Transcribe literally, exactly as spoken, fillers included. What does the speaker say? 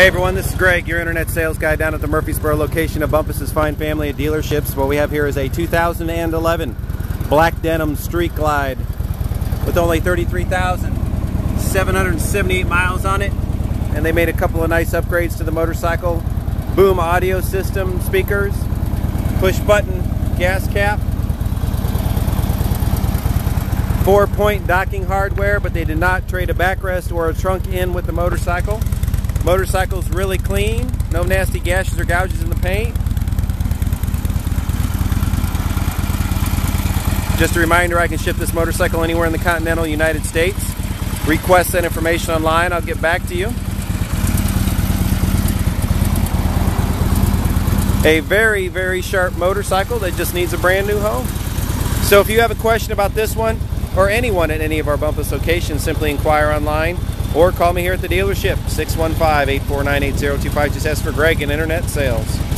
Hey everyone, this is Greg, your internet sales guy down at the Murfreesboro location of Bumpus's Fine Family of Dealerships. What we have here is a two thousand eleven black denim Street Glide with only thirty-three thousand seven hundred seventy-eight miles on it, and they made a couple of nice upgrades to the motorcycle. Boom audio system, speakers, push button gas cap, four point docking hardware, but they did not trade a backrest or a trunk in with the motorcycle. Motorcycle's really clean, no nasty gashes or gouges in the paint. Just a reminder, I can ship this motorcycle anywhere in the continental United States. Request that information online, I'll get back to you. A very, very sharp motorcycle that just needs a brand new home. So if you have a question about this one or anyone at any of our Bumpus locations, simply inquire online. Or call me here at the dealership, six one five, eight four nine, eight zero two five. Just ask for Greg in internet sales.